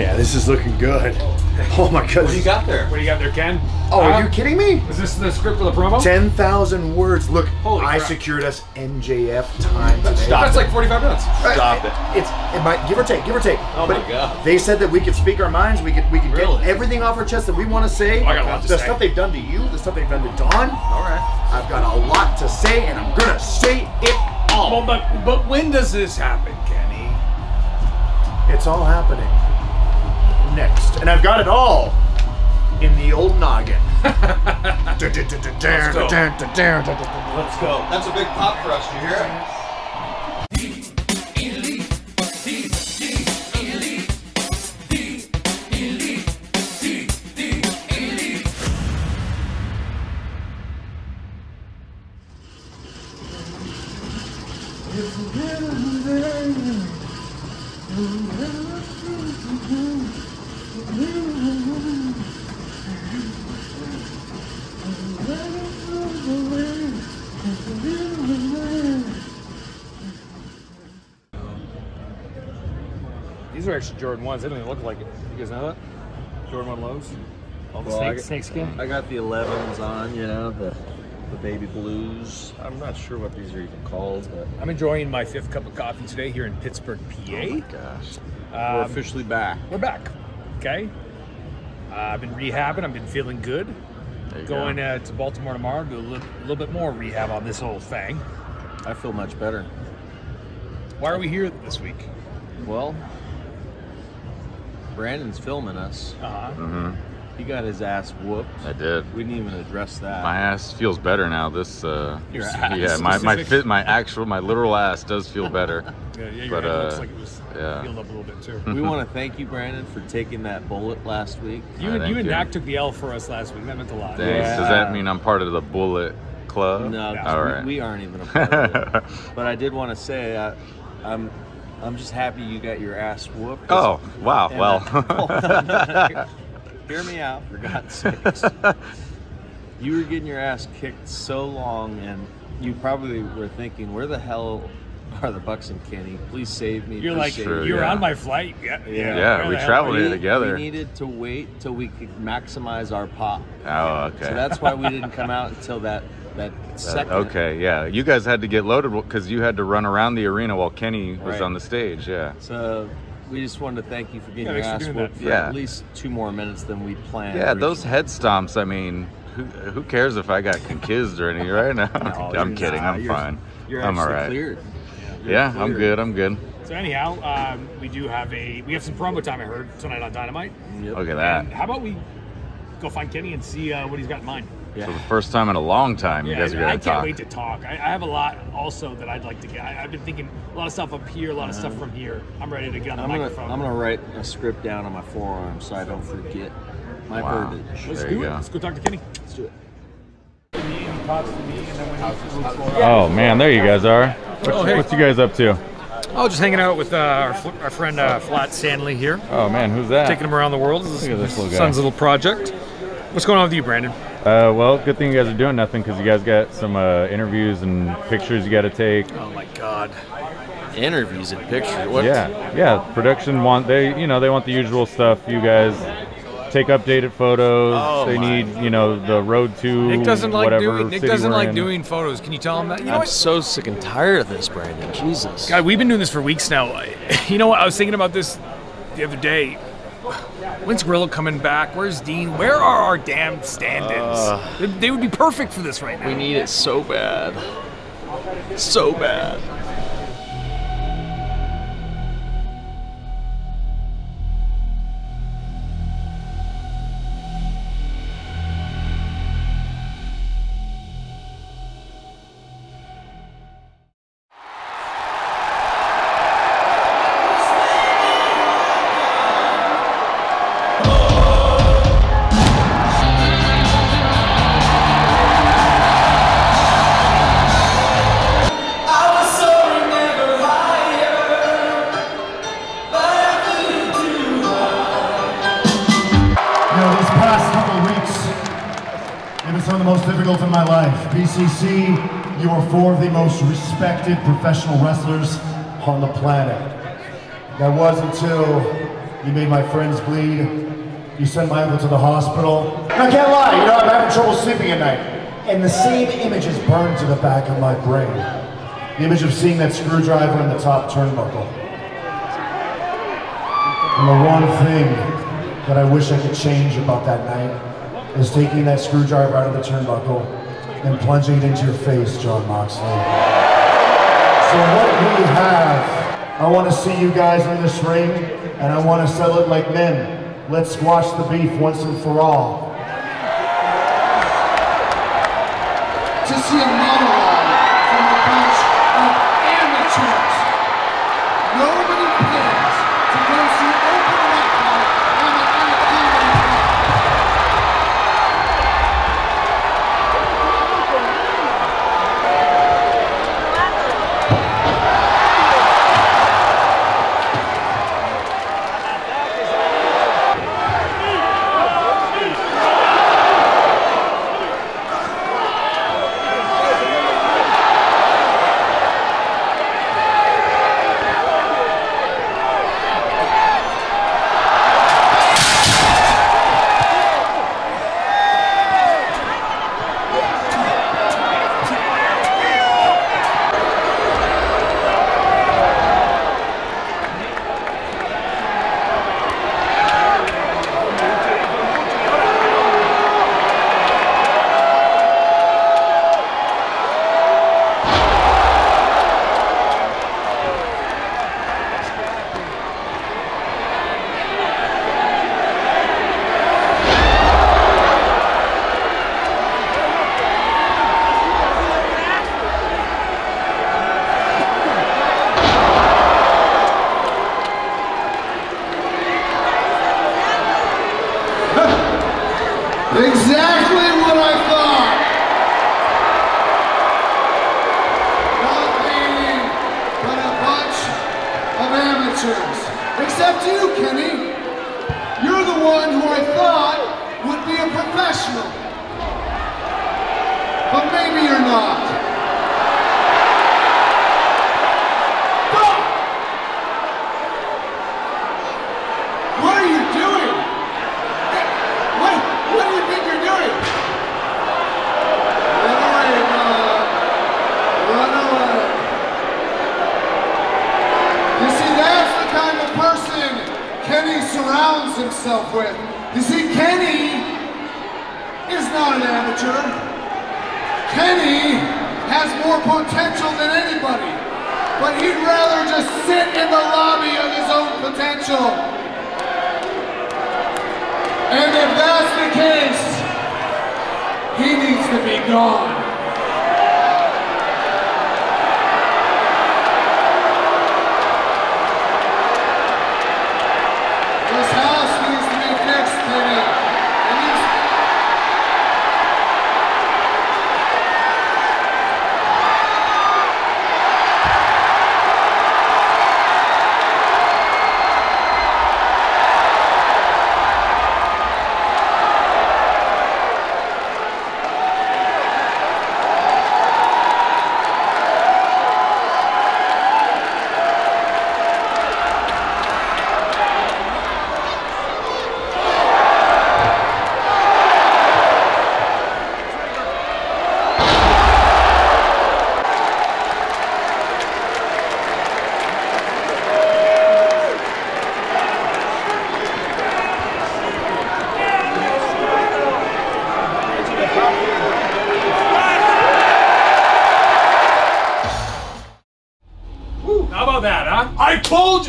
Yeah, this is looking good. Oh my goodness. What do you got there? What do you got there, Ken? Oh, are you kidding me? Is this the script for the promo? 10,000 words. Look, holy crap. I secured us MJF time today. Stop That's it. Like 45 minutes. Stop it. It might, give or take, give or take. Oh but my God. They said that we could speak our minds. We could really? Get everything off our chest that we want to say. Oh, I got a lot to say. The stuff they've done to you, the stuff they've done to Dawn. All right. I've got a lot to say, and I'm gonna say it all. Well, but when does this happen, Kenny? It's all happening next, and I've got it all in the old noggin. Let's go. That's a big pop for us. You hear it? These are actually Jordan 1s. They don't even look like it. You guys know that? Jordan 1 lows. All the snake skin. I got the 11s on, you know, the baby blues. I'm not sure what these are even called. But I'm enjoying my 5th cup of coffee today here in Pittsburgh, PA. Oh my gosh. We're officially back. We're back. Okay. I've been rehabbing. I've been feeling good. Going to Baltimore tomorrow. Do a little bit more rehab on this whole thing. I feel much better. Why are we here this week? Well, Brandon's filming us. He got his ass whooped. I did. We didn't even address that. My ass feels better now. This, your ass. Yeah, my literal ass does feel better. Yeah, your ass looks like it was healed up a little bit too. We want to thank you, Brandon, for taking that bullet last week. You and Dak took the L for us last week. That meant a lot. Thanks. Yeah. Does that mean I'm part of the bullet club? No, all right. We aren't even a part of it. But I did want to say, I'm just happy you got your ass whooped. Oh, wow. Well, hear me out, for God's sakes. You were getting your ass kicked so long, and you probably were thinking, where the hell are the Bucks and Kenny? Please save me. You're like, you were on my flight. Yeah, we traveled here together. We needed to wait till we could maximize our pop. Oh, okay. So that's why we didn't come out until that second. Okay, yeah. You guys had to get loaded because you had to run around the arena while Kenny was on the stage, yeah. So we just wanted to thank you for getting your ass whooped for at least 2 more minutes than we planned. Yeah, those head stomps, I mean, who cares if I got concussed or anything right now? No, I'm kidding, I'm fine. I'm all right. Cleared. Yeah, cleared. I'm good, I'm good. So anyhow, we have some promo time, I heard, tonight on Dynamite. Yep. Look at that. And how about we go find Kenny and see what he's got in mind? Yeah. For the first time in a long time, you guys are going to talk. I can't wait to talk. I have a lot also that I'd like to get. I've been thinking a lot of stuff up here, a lot of stuff from here. I'm ready to get on the microphone. I'm going to write a script down on my forearm so I don't forget my verbiage. Let's do it. Let's go talk to Kenny. Let's do it. Oh, man, there you guys are. What you guys up to? Oh, just hanging out with our friend Flat Stanley here. Oh, man, who's that? Taking him around the world. This is his son's little project. What's going on with you, Brandon? Well, good thing you guys are doing nothing because you guys got some interviews and pictures you got to take. Oh my God, interviews and pictures. What? Yeah. Production they want the usual stuff. You guys take updated photos. Oh, they need the road to Nick doesn't like whatever doing. Nick doesn't like doing photos. Can you tell him that? I'm so sick and tired of this, Brandon. Jesus. God, we've been doing this for weeks now. You know what? I was thinking about this the other day. When's Grillo coming back? Where's Dean? Where are our damn stand-ins? They would be perfect for this right now. We need it so bad. So bad. In my life. BCC, you are 4 of the most respected professional wrestlers on the planet. That was until You made my friends bleed. You sent Michael to the hospital. And I can't lie, you know, I'm having trouble sleeping at night. And the same image is burned to the back of my brain. The image of seeing that screwdriver on the top turnbuckle. And the one thing that I wish I could change about that night is taking that screwdriver out of the turnbuckle and plunging it into your face, John Moxley. So what we have, I want to see you guys in this ring, and I want to settle it like men. Let's squash the beef once and for all. To see a monologue from a bunch of amateurs. Nobody plans to go see open mic night on an except you, Kenny. You're the one who I thought would be a professional. But maybe you're not. But what are you doing? What do you think you're doing? Run away. You see, that's the kind of person Kenny surrounds himself with. You see, Kenny is not an amateur. Kenny has more potential than anybody, but he'd rather just sit in the lobby of his own potential. And if that's the case, he needs to be gone.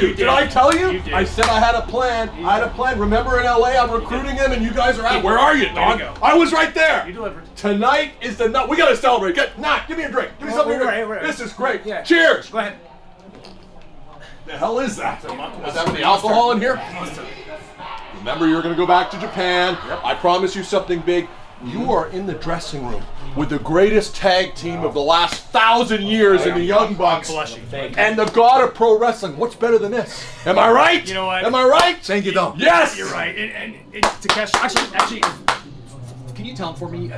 Did I tell you? You did. I said I had a plan. I had a plan. Remember in LA, I'm recruiting him and you guys are out. Hey, where are you, Don? I was right there. You delivered. Tonight is the night. We got to celebrate. Get, nah, give me a drink. Give me something to drink. Right. This is great. Yeah. Cheers. Go ahead. The hell is that? Is that the alcohol in here? Monster. Remember, you're going to go back to Japan. Yep. I promise you something big. You are in the dressing room with the greatest tag team of the last 1,000 years in the Young Bucks and the god of pro wrestling. What's better than this? Am I right? You know what? Am I right? Thank you, Don. Yes! You're right. And Takeshita, actually, can you tell him for me?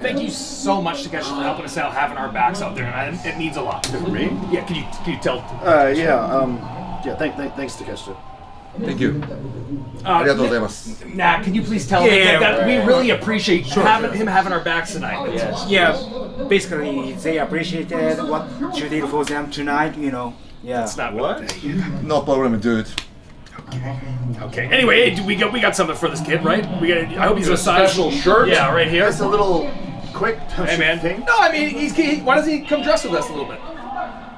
Thank you so much, Takeshita, for helping us out, having our backs out there. And it means a lot. For me? Yeah, can you tell? Yeah, thanks, Takeshita. Thank you. Nah, can you please tell him that we really appreciate him having our backs tonight? Yes. Yeah, basically, they appreciated what you did for them tonight, you know. Yeah. That's not what? No problem, dude. Okay. Okay. Anyway, we got something for this kid, right? We got. I hope he's a special shirt. Yeah, right here. That's a little quick. Hey, man. Thing. No, I mean, why doesn't he come dress with us a little bit?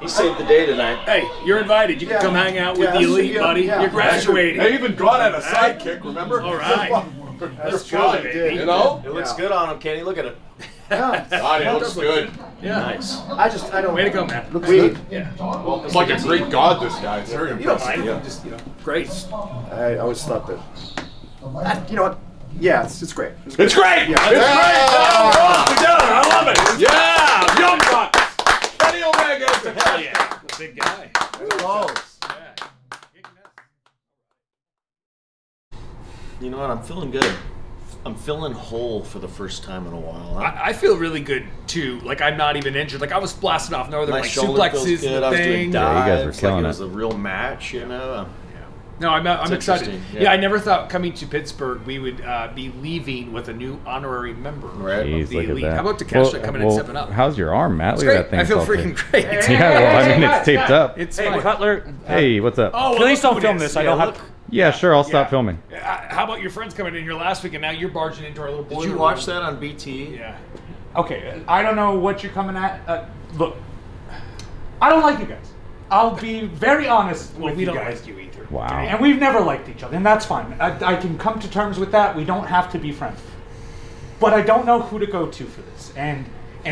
He saved the day tonight. Hey, you're invited. You can come hang out with the elite, buddy. You're graduating. I even brought out a sidekick, remember? All right. That's good, baby. You know? It looks good on him, Kenny. Look at him. Yeah. God, it looks good. Yeah. Nice. I don't. Way to go, man. Looks good. Yeah. Well, it's like a Greek god, this guy. It's very impressive. You don't mind. Just, you know, great. I always thought that. You know what? Yeah, it's great. It's great. It's great. Yeah. It's great. I love it. Yeah. Young Bucks. Kenny Omega is the hell yeah. The big guy. Close. You know what? I'm feeling good. I'm feeling whole for the first time in a while. I feel really good too. Like I'm not even injured. Like I was blasted off northern like suplexes and I was doing dives. You guys were killing it. It was a real match, you know. Yeah. No, I'm excited. Yeah. I never thought coming to Pittsburgh we would be leaving with a new honorary member of the elite. How about Takeshita coming and stepping up? How's your arm, Matt? Look at that thing. I feel freaking great. Yeah, well, I mean it's taped up. It's hey, Cutler. Hey, what's up? Oh, please don't film this. I don't have. Yeah, sure, I'll stop filming. How about your friends coming in here last week and now you're barging into our little boiler room? Did you watch that on BT? Yeah. Okay, I don't know what you're coming at. Look, I don't like you guys. I'll be very honest with you guys. We don't like you either. Wow. And we've never liked each other, and that's fine. I can come to terms with that. We don't have to be friends. But I don't know who to go to for this. And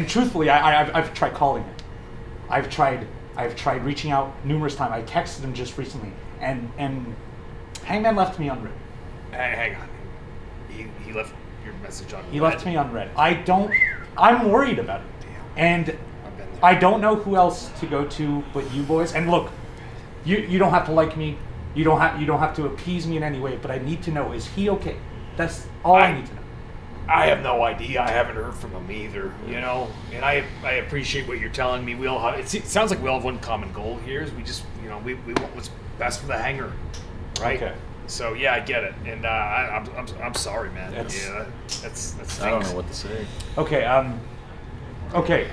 truthfully, I've tried calling it. I've tried reaching out numerous times. I texted him just recently, and Hangman left me unread. Hang on. He left your message unread. He left me unread. I'm worried about it. Damn. And I don't know who else to go to but you boys. And look, you don't have to like me. You don't have to appease me in any way, but I need to know, is he okay? That's all I need to know. I have no idea. I haven't heard from him either, you know. And I appreciate what you're telling me. We all have, it sounds like we all have one common goal here is we just, you know, we want what's best for the hanger. Right. Okay. So yeah, I get it, and I'm sorry, man. That's I don't know what to say. Okay. Okay.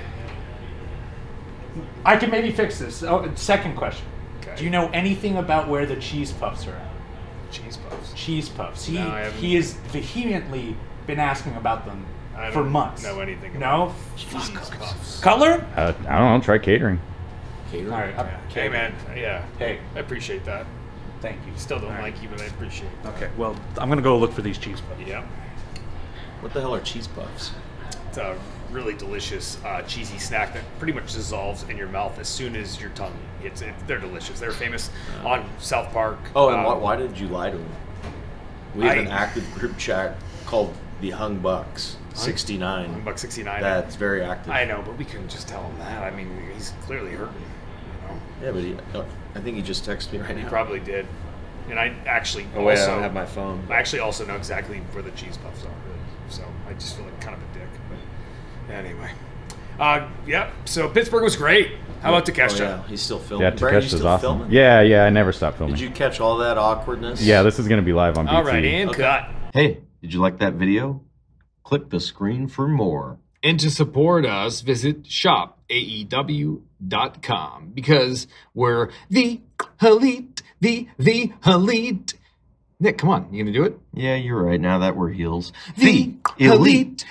I can maybe fix this. Oh, second question. Okay. Do you know anything about where the cheese puffs are at? Cheese puffs. Cheese puffs. He no, he has vehemently been asking about them for months. Know anything? About cheese puffs. Cutler? I don't know. Try catering. Catering. All right. Yeah. Hey man. Yeah. Hey, I appreciate that. Thank you. Still don't like you, but I appreciate it. Okay, well, I'm going to go look for these cheese puffs. Yeah. What the hell are cheese puffs? It's a really delicious cheesy snack that pretty much dissolves in your mouth as soon as your tongue hits it. They're delicious. They were famous on South Park. Oh, and why did you lie to him? We have an active group chat called the Hung Bucks 69. Hung Bucks 69. That's very active. I know, but we couldn't just tell him that. I mean, he's clearly hurting. Yeah, but I think he just texted me right now. He probably did. And I actually I don't have my phone. I actually also know exactly where the cheese puffs are. So I just feel like kind of a dick. But anyway. Yeah, so Pittsburgh was great. How about Takeshita? Oh, yeah, he's still filming. Yeah, Takeshita's awesome. Filming? Yeah, I never stopped filming. Did you catch all that awkwardness? Yeah, this is going to be live on BT. All right, and cut. Hey, did you like that video? Click the screen for more. And to support us, visit shopAEW.com because we're the elite, the elite. Nick, come on, you gonna do it? Yeah, you're right. Now that we're heels, the elite.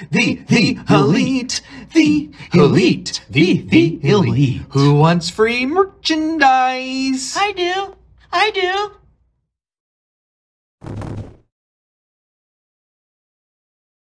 Who wants free merchandise? I do.